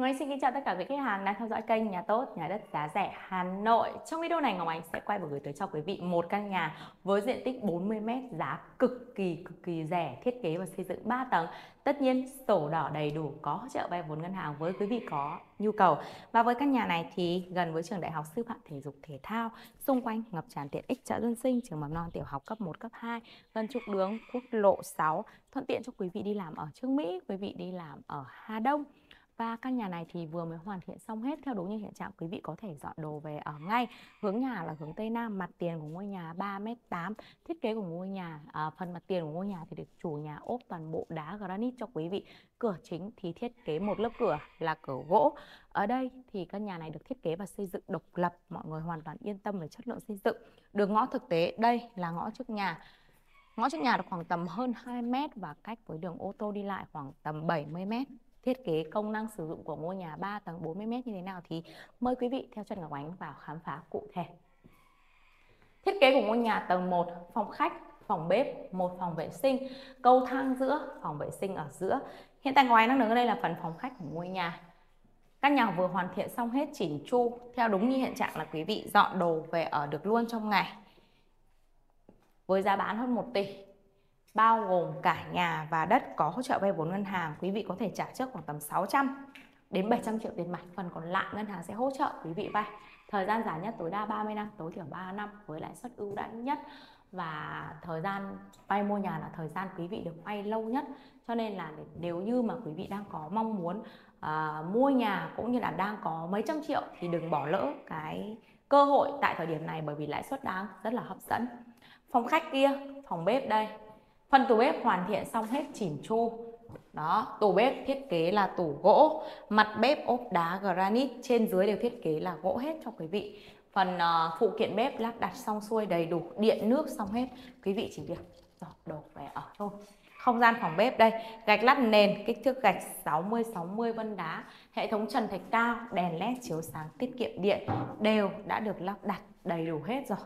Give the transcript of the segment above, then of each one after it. Ngọc Ánh xin kính chào tất cả quý khách hàng đang theo dõi kênh Nhà Tốt, Nhà Đất Giá Rẻ Hà Nội. Trong video này Ngọc Ánh sẽ quay và gửi tới cho quý vị một căn nhà với diện tích 40 m, giá cực kỳ rẻ, thiết kế và xây dựng 3 tầng. Tất nhiên sổ đỏ đầy đủ, có hỗ trợ vay vốn ngân hàng với quý vị có nhu cầu. Và với căn nhà này thì gần với trường Đại học Sư phạm Thể dục Thể thao, xung quanh ngập tràn tiện ích chợ dân sinh, trường mầm non tiểu học cấp 1, cấp 2, gần trục đường quốc lộ 6, thuận tiện cho quý vị đi làm ở Chương Mỹ, quý vị đi làm ở Hà Đông. Và căn nhà này thì vừa mới hoàn thiện xong hết, theo đúng như hiện trạng quý vị có thể dọn đồ về ở ngay. Hướng nhà là hướng Tây Nam, mặt tiền của ngôi nhà 3,8 m. Thiết kế của ngôi nhà, phần mặt tiền của ngôi nhà thì được chủ nhà ốp toàn bộ đá granite cho quý vị. Cửa chính thì thiết kế một lớp cửa là cửa gỗ. Ở đây thì căn nhà này được thiết kế và xây dựng độc lập, mọi người hoàn toàn yên tâm về chất lượng xây dựng. Đường ngõ thực tế, đây là ngõ trước nhà. Ngõ trước nhà được khoảng tầm hơn 2 m và cách với đường ô tô đi lại khoảng tầm 70 m. Thiết kế công năng sử dụng của ngôi nhà 3 tầng 40 m như thế nào thì mời quý vị theo chân Ngọc Ánh vào khám phá cụ thể. Thiết kế của ngôi nhà tầng 1, phòng khách, phòng bếp, một phòng vệ sinh, cầu thang giữa, phòng vệ sinh ở giữa. Hiện tại Ngọc Ánh đang đứng ở đây là phần phòng khách của ngôi nhà. Căn nhà vừa hoàn thiện xong hết, chỉnh chu, theo đúng như hiện trạng là quý vị dọn đồ về ở được luôn trong ngày. Với giá bán hơn 1 tỷ. Bao gồm cả nhà và đất, có hỗ trợ vay vốn ngân hàng, quý vị có thể trả trước khoảng tầm 600 đến 700 triệu tiền mặt, phần còn lại ngân hàng sẽ hỗ trợ quý vị vay. Thời gian dài nhất tối đa 30 năm, tối thiểu 3 năm với lãi suất ưu đãi nhất, và thời gian vay mua nhà là thời gian quý vị được vay lâu nhất. Cho nên là nếu như mà quý vị đang có mong muốn mua nhà cũng như là đang có mấy trăm triệu thì đừng bỏ lỡ cái cơ hội tại thời điểm này, bởi vì lãi suất đang rất là hấp dẫn. Phòng khách kia, phòng bếp đây. Phần tủ bếp hoàn thiện xong hết, chỉn chu. Đó, tủ bếp thiết kế là tủ gỗ, mặt bếp ốp đá granite, trên dưới đều thiết kế là gỗ hết cho quý vị. Phần phụ kiện bếp lắp đặt xong xuôi đầy đủ, điện nước xong hết, quý vị chỉ việc dọn đồ về ở thôi. Không gian phòng bếp đây, gạch lát nền, kích thước gạch 60-60 vân đá, hệ thống trần thạch cao, đèn led chiếu sáng tiết kiệm điện đều đã được lắp đặt đầy đủ hết rồi.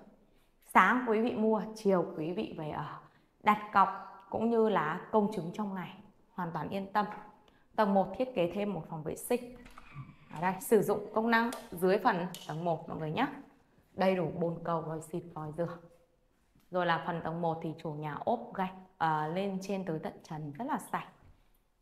Sáng quý vị mua, chiều quý vị về ở. Đặt cọc cũng như là công chứng trong ngày, hoàn toàn yên tâm. Tầng 1 thiết kế thêm một phòng vệ sinh. Ở đây sử dụng công năng dưới phần tầng 1 mọi người nhé. Đầy đủ bồn cầu, vòi xịt, vòi rửa. Rồi là phần tầng 1 thì chủ nhà ốp gạch lên trên tới tận trần rất là sạch.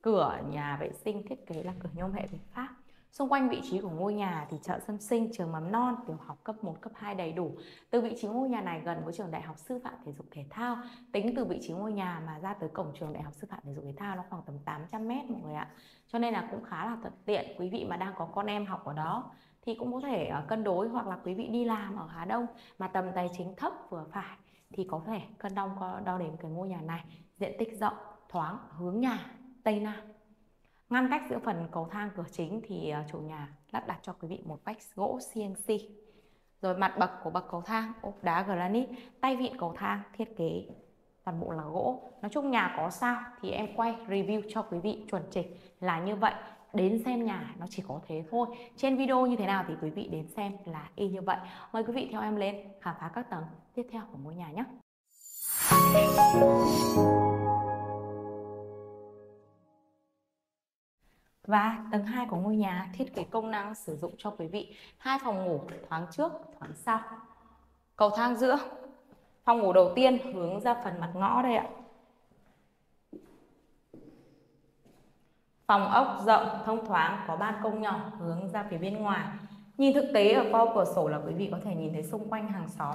Cửa nhà vệ sinh thiết kế là cửa nhôm hệ Việt Pháp. Xung quanh vị trí của ngôi nhà thì chợ dân sinh, trường mầm non, tiểu học cấp 1, cấp 2 đầy đủ. Từ vị trí ngôi nhà này gần với trường Đại học Sư phạm Thể dục Thể thao. Tính từ vị trí ngôi nhà mà ra tới cổng trường Đại học Sư phạm Thể dục Thể thao nó khoảng tầm 800 m mọi người ạ. Cho nên là cũng khá là thuận tiện, quý vị mà đang có con em học ở đó thì cũng có thể cân đối, hoặc là quý vị đi làm ở Hà Đông mà tầm tài chính thấp vừa phải thì có thể cân đo đến cái ngôi nhà này. Diện tích rộng, thoáng, hướng nhà Tây Nam. Ngăn cách giữa phần cầu thang cửa chính thì chủ nhà lắp đặt cho quý vị một vách gỗ CNC. Rồi mặt bậc của bậc cầu thang ốp đá granite, tay vịn cầu thang thiết kế toàn bộ là gỗ. Nói chung nhà có sao thì em quay review cho quý vị chuẩn chỉnh là như vậy. Đến xem nhà nó chỉ có thế thôi. Trên video như thế nào thì quý vị đến xem là y như vậy. Mời quý vị theo em lên khám phá các tầng tiếp theo của ngôi nhà nhé. Và tầng 2 của ngôi nhà thiết kế công năng sử dụng cho quý vị 2 phòng ngủ, thoáng trước, thoáng sau. Cầu thang giữa. Phòng ngủ đầu tiên hướng ra phần mặt ngõ đây ạ. Phòng ốc rộng, thông thoáng, có ban công nhỏ hướng ra phía bên ngoài. Nhìn thực tế ở qua cửa sổ là quý vị có thể nhìn thấy xung quanh hàng xóm.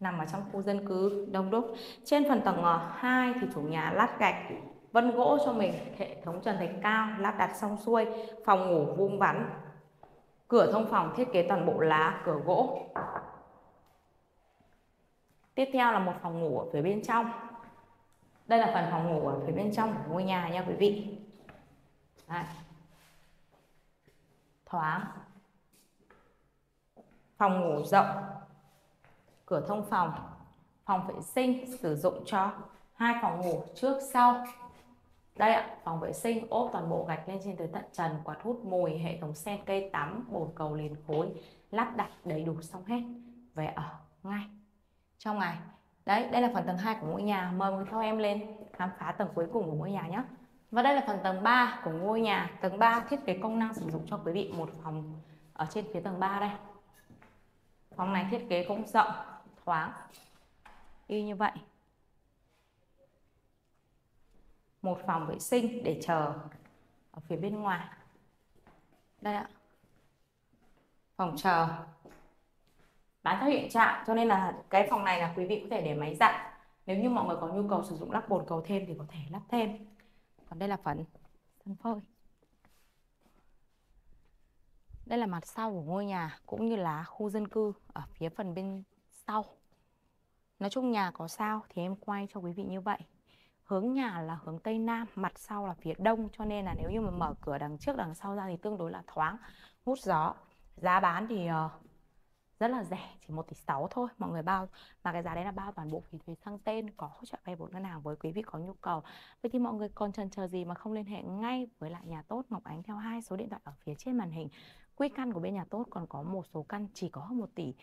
Nằm ở trong khu dân cư đông đúc. Trên phần tầng 2 thì chủ nhà lát gạch vân gỗ cho mình, hệ thống trần thạch cao lắp đặt xong xuôi, phòng ngủ vuông vắn, cửa thông phòng thiết kế toàn bộ là cửa gỗ. Tiếp theo là một phòng ngủ ở phía bên trong. Đây là phần phòng ngủ ở phía bên trong của ngôi nhà nha quý vị. Đây. Thoáng, phòng ngủ rộng, cửa thông phòng, phòng vệ sinh sử dụng cho 2 phòng ngủ trước sau. Đây ạ, phòng vệ sinh ốp toàn bộ gạch lên trên tới tận trần, quạt hút mùi, hệ thống sen cây tắm, bồn cầu liền khối, lắp đặt đầy đủ xong hết, về ở ngay trong ngày. Đấy, đây là phần tầng 2 của ngôi nhà, mời theo em lên khám phá tầng cuối cùng của ngôi nhà nhé. Và đây là phần tầng 3 của ngôi nhà. Tầng 3 thiết kế công năng sử dụng cho quý vị một phòng ở trên phía tầng 3 đây. Phòng này thiết kế cũng rộng, thoáng y như vậy. Một phòng vệ sinh để chờ ở phía bên ngoài. Đây ạ. Phòng chờ bán theo hiện trạng, cho nên là cái phòng này là quý vị có thể để máy giặt. Nếu như mọi người có nhu cầu sử dụng lắp bồn cầu thêm thì có thể lắp thêm. Còn đây là phần sân phơi. Đây là mặt sau của ngôi nhà cũng như là khu dân cư ở phía phần bên sau. Nói chung nhà có sao thì em quay cho quý vị như vậy. Hướng nhà là hướng Tây Nam, mặt sau là phía Đông, cho nên là nếu như mà mở cửa đằng trước đằng sau ra thì tương đối là thoáng, hút gió. Giá bán thì rất là rẻ, chỉ 1,6 tỷ thôi mọi người, bao mà cái giá đấy là bao toàn bộ phí thuế sang tên, có hỗ trợ vay vốn ngân hàng với quý vị có nhu cầu. Vậy thì mọi người còn chần chờ gì mà không liên hệ ngay với lại Nhà Tốt Ngọc Ánh theo 2 số điện thoại ở phía trên màn hình. Quy căn của bên Nhà Tốt còn có một số căn chỉ có 1 tỷ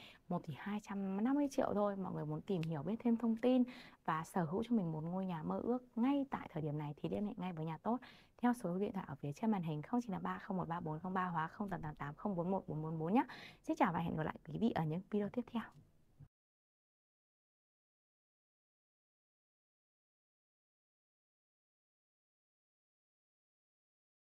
250 triệu thôi. Mọi người muốn tìm hiểu biết thêm thông tin và sở hữu cho mình một ngôi nhà mơ ước ngay tại thời điểm này thì liên hệ ngay với Nhà Tốt theo số điện thoại ở phía trên màn hình 0953 013403 hoặc 0888 041 444 nhé. Xin chào và hẹn gặp lại quý vị ở những video tiếp theo.